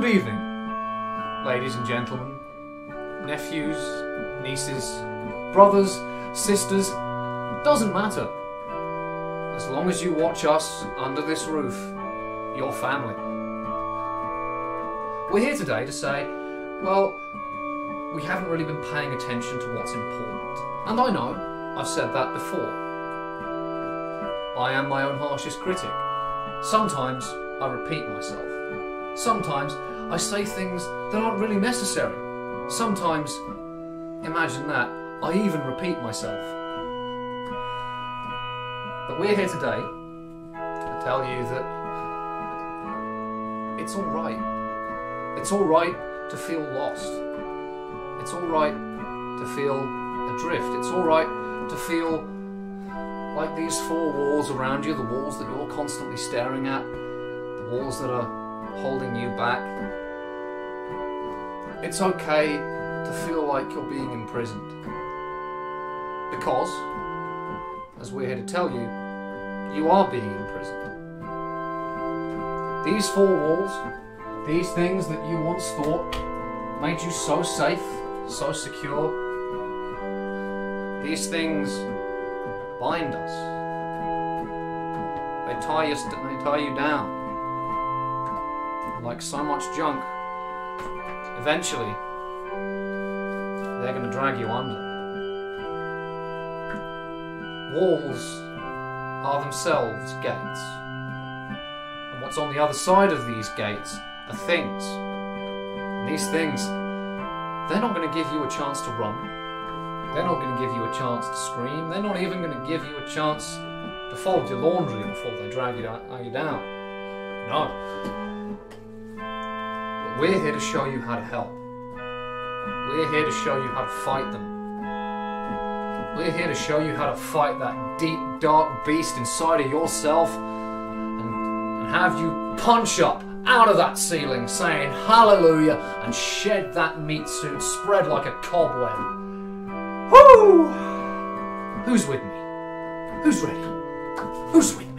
Good evening, ladies and gentlemen, nephews, nieces, brothers, sisters, doesn't matter. As long as you watch us under this roof, your family. We're here today to say, well, we haven't really been paying attention to what's important. And I know, I've said that before. I am my own harshest critic. Sometimes I repeat myself. Sometimes I say things that aren't really necessary. Sometimes, imagine that, I even repeat myself. But we're here today to tell you that it's alright. It's alright to feel lost. It's alright to feel adrift. It's alright to feel like these four walls around you, the walls that you're constantly staring at, the walls that are holding you back. It's okay to feel like you're being imprisoned. Because, as we're here to tell you, you are being imprisoned. These four walls, these things that you once thought made you so safe, so secure, these things bind us. They tie you down. Like so much junk, eventually they're going to drag you under. Walls are themselves gates. And what's on the other side of these gates are things. And these things, they're not going to give you a chance to run. They're not going to give you a chance to scream. They're not even going to give you a chance to fold your laundry before they drag you down. No. But we're here to show you how to help. We're here to show you how to fight them. We're here to show you how to fight that deep, dark beast inside of yourself and have you punch up out of that ceiling saying hallelujah and shed that meat suit, spread like a cobweb. Woo! Who's with me? Who's ready? Who's with me?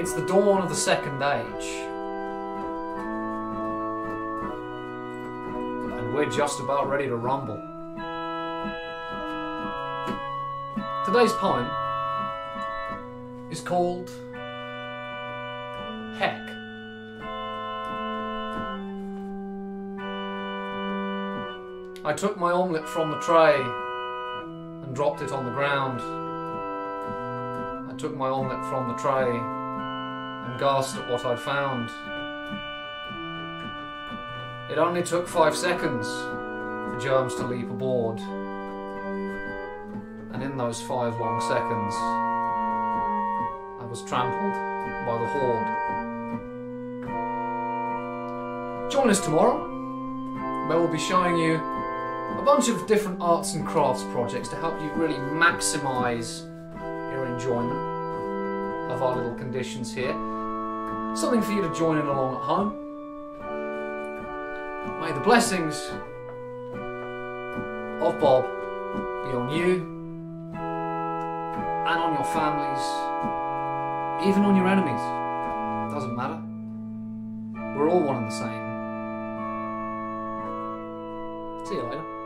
It's the dawn of the second age. And we're just about ready to rumble. Today's poem is called Heck. I took my omelette from the tray and dropped it on the ground. I took my omelette from the tray and gasped at what I'd found. It only took 5 seconds for germs to leap aboard. And in those 5 long seconds, I was trampled by the horde. Join us tomorrow, where we'll be showing you a bunch of different arts and crafts projects to help you really maximise your enjoyment of our little conditions here. Something for you to join in along at home. May the blessings of Bob be on you and on your families, even on your enemies. It doesn't matter. We're all one and the same. See you later.